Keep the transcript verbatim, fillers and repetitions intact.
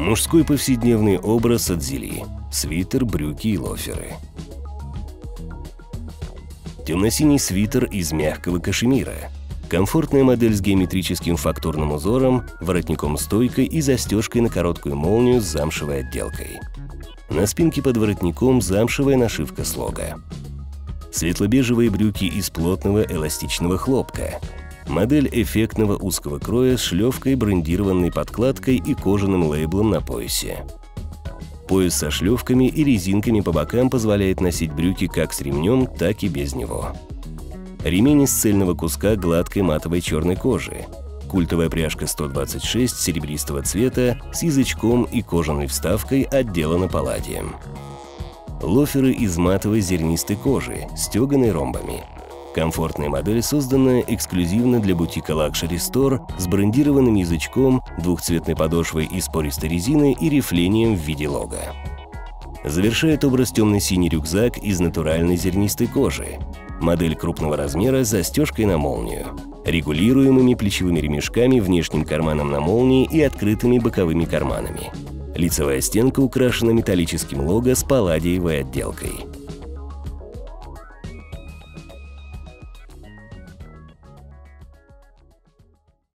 Мужской повседневный образ от Зилли. Свитер, брюки и лоферы. Темно-синий свитер из мягкого кашемира. Комфортная модель с геометрическим фактурным узором, воротником-стойкой и застежкой на короткую молнию с замшевой отделкой. На спинке под воротником замшевая нашивка с лого. Светло-бежевые брюки из плотного эластичного хлопка. Модель эффектного узкого кроя с шлевкой, брендированной подкладкой и кожаным лейблом на поясе. Пояс со шлевками и резинками по бокам позволяет носить брюки как с ремнем, так и без него. Ремень из цельного куска гладкой матовой черной кожи. Культовая пряжка сто двадцать шесть серебристого цвета с язычком и кожаной вставкой отделана палладием. Лоферы из матовой зернистой кожи, стеганой ромбами. Комфортная модель, созданная эксклюзивно для бутика Лакшери Стор с брендированным язычком, двухцветной подошвой из пористой резины и рифлением в виде лога. Завершает образ темно-синий рюкзак из натуральной зернистой кожи. Модель крупного размера с застежкой на молнию, регулируемыми плечевыми ремешками, внешним карманом на молнии и открытыми боковыми карманами. Лицевая стенка украшена металлическим лого с палладиевой отделкой.